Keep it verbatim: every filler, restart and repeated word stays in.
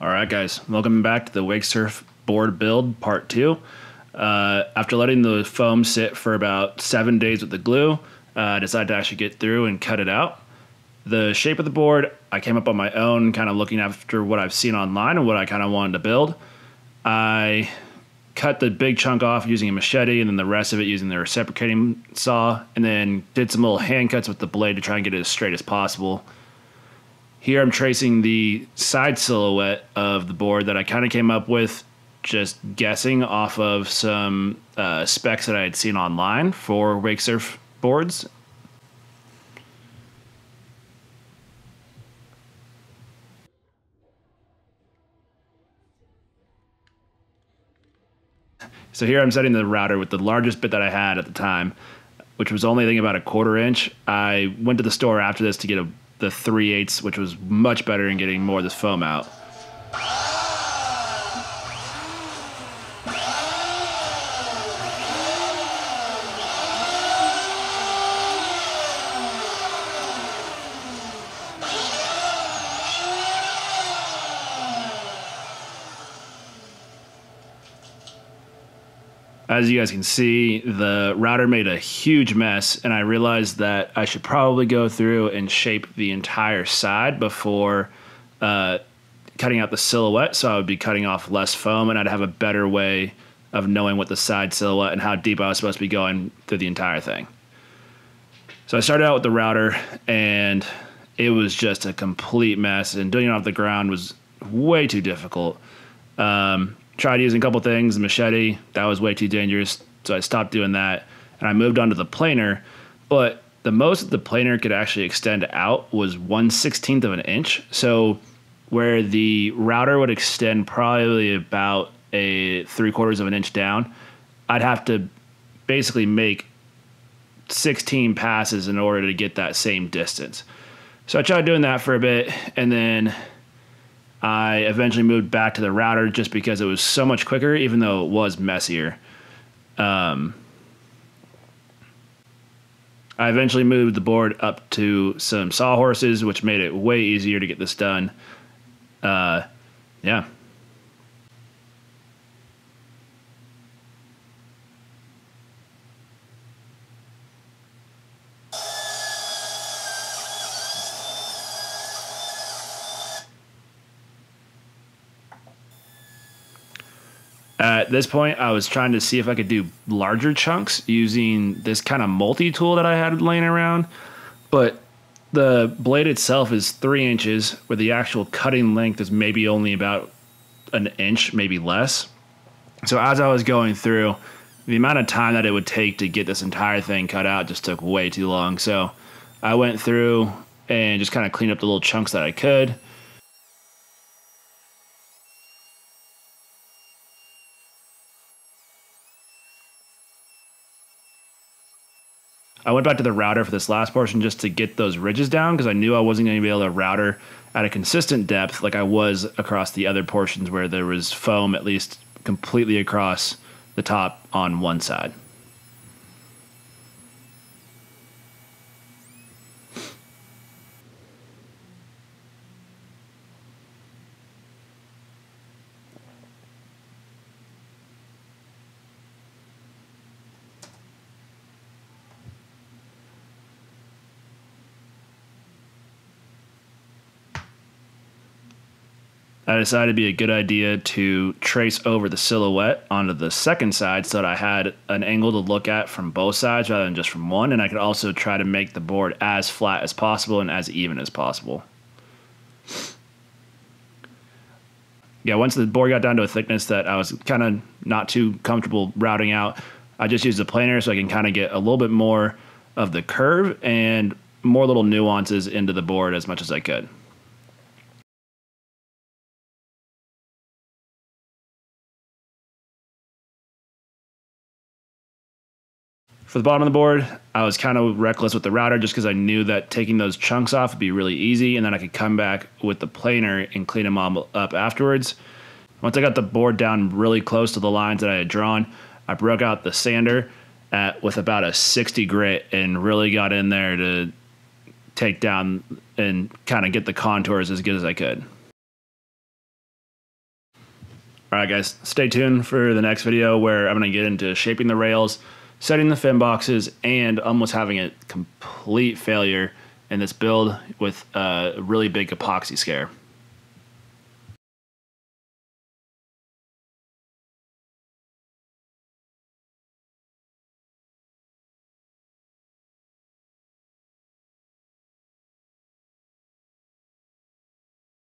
All right, guys, welcome back to the Wake Surf board build part two. Uh, after letting the foam sit for about seven days with the glue, uh, I decided to actually get through and cut it out. The shape of the board, I came up on my own, kind of looking after what I've seen online and what I kind of wanted to build. I cut the big chunk off using a machete and then the rest of it using the reciprocating saw, and then did some little hand cuts with the blade to try and get it as straight as possible. Here I'm tracing the side silhouette of the board that I kind of came up with just guessing off of some uh, specs that I had seen online for wake surf boards. So here I'm setting the router with the largest bit that I had at the time, which was only I think about a quarter inch. I went to the store after this to get a the three eighths, which was much better in getting more of this foam out. As you guys can see, the router made a huge mess, and I realized that I should probably go through and shape the entire side before uh, cutting out the silhouette, so I would be cutting off less foam, and I'd have a better way of knowing what the side silhouette and how deep I was supposed to be going through the entire thing. So I started out with the router, and it was just a complete mess, and doing it off the ground was way too difficult. Um, Tried using a couple things, the machete, that was way too dangerous, so I stopped doing that, and I moved on to the planer, but the most that the planer could actually extend out was one sixteenth of an inch, so where the router would extend probably about a three quarters of an inch down, I'd have to basically make sixteen passes in order to get that same distance. So I tried doing that for a bit, and then I eventually moved back to the router just because it was so much quicker, even though it was messier. Um, I eventually moved the board up to some sawhorses, which made it way easier to get this done. Uh, yeah. At this point, I was trying to see if I could do larger chunks using this kind of multi-tool that I had laying around, but the blade itself is three inches, where the actual cutting length is maybe only about an inch, maybe less. So as I was going through, the amount of time that it would take to get this entire thing cut out just took way too long. So I went through and just kind of cleaned up the little chunks that I could. I went back to the router for this last portion just to get those ridges down because I knew I wasn't going to be able to router at a consistent depth like I was across the other portions where there was foam at least completely across the top on one side. I decided it'd be a good idea to trace over the silhouette onto the second side so that I had an angle to look at from both sides rather than just from one, and I could also try to make the board as flat as possible and as even as possible. Yeah, once the board got down to a thickness that I was kind of not too comfortable routing out, I just used the planer so I can kind of get a little bit more of the curve and more little nuances into the board as much as I could. For the bottom of the board, I was kind of reckless with the router just because I knew that taking those chunks off would be really easy, and then I could come back with the planer and clean them all up afterwards. Once I got the board down really close to the lines that I had drawn, I broke out the sander at, with about a sixty grit and really got in there to take down and kind of get the contours as good as I could. All right, guys, stay tuned for the next video where I'm going to get into shaping the rails, setting the fin boxes, and almost having a complete failure in this build with a really big epoxy scare.